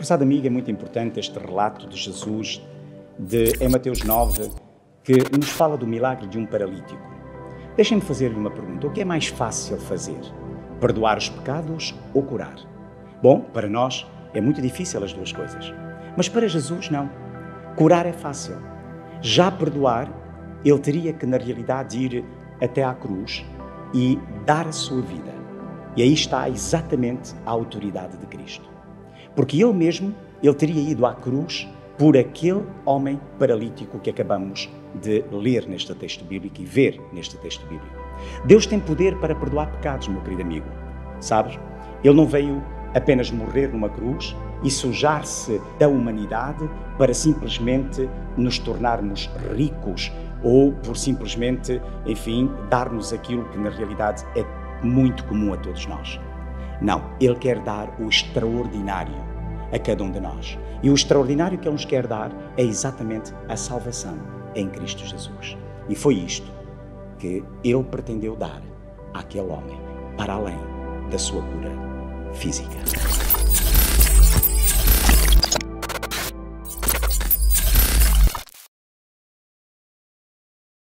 prezado amigo, é muito importante este relato de Jesus em Mateus 9, que nos fala do milagre de um paralítico. Deixem-me fazer-lhe uma pergunta. O que é mais fácil fazer? Perdoar os pecados ou curar? Bom, para nós é muito difícil as duas coisas. Mas para Jesus, não. Curar é fácil. Já perdoar, ele teria que, na realidade, ir até à cruz e dar a sua vida. E aí está exatamente a autoridade de Cristo. Porque ele mesmo, ele teria ido à cruz por aquele homem paralítico que acabamos de ler neste texto bíblico e ver neste texto bíblico. Deus tem poder para perdoar pecados, meu querido amigo. Sabes? Ele não veio apenas morrer numa cruz e sujar-se da humanidade para simplesmente nos tornarmos ricos ou por simplesmente, enfim, dar-nos aquilo que na realidade é muito comum a todos nós. Não, ele quer dar o extraordinário a cada um de nós. E o extraordinário que ele nos quer dar é exatamente a salvação em Cristo Jesus. E foi isto que ele pretendeu dar àquele homem, para além da sua cura física.